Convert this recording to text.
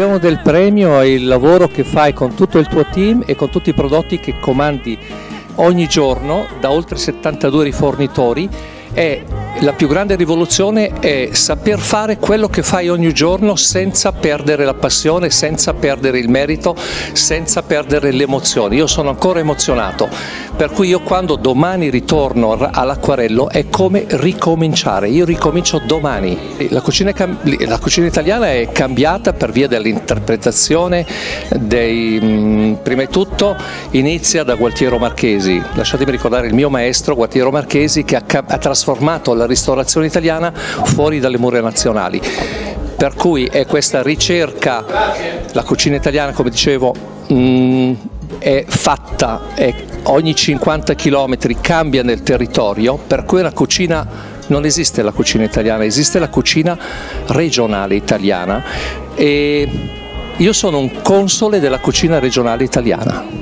motivazione del premio è il lavoro che fai con tutto il tuo team e con tutti i prodotti che comandi ogni giorno da oltre 72 rifornitori. E la più grande rivoluzione è saper fare quello che fai ogni giorno senza perdere la passione, senza perdere il merito, senza perdere le emozioni. Io sono ancora emozionato, per cui io quando domani ritorno all'Acquarello è come ricominciare, io ricomincio domani. La cucina italiana è cambiata per via dell'interpretazione prima di tutto inizia da Gualtiero Marchesi, lasciatemi ricordare il mio maestro Gualtiero Marchesi, che ha trasformato la ristorazione italiana fuori dalle mura nazionali, per cui è questa ricerca. La cucina italiana, come dicevo, è fatta, ogni 50 chilometri cambia nel territorio, per cui la cucina non esiste, la cucina italiana esiste, la cucina regionale italiana, e io sono un console della cucina regionale italiana.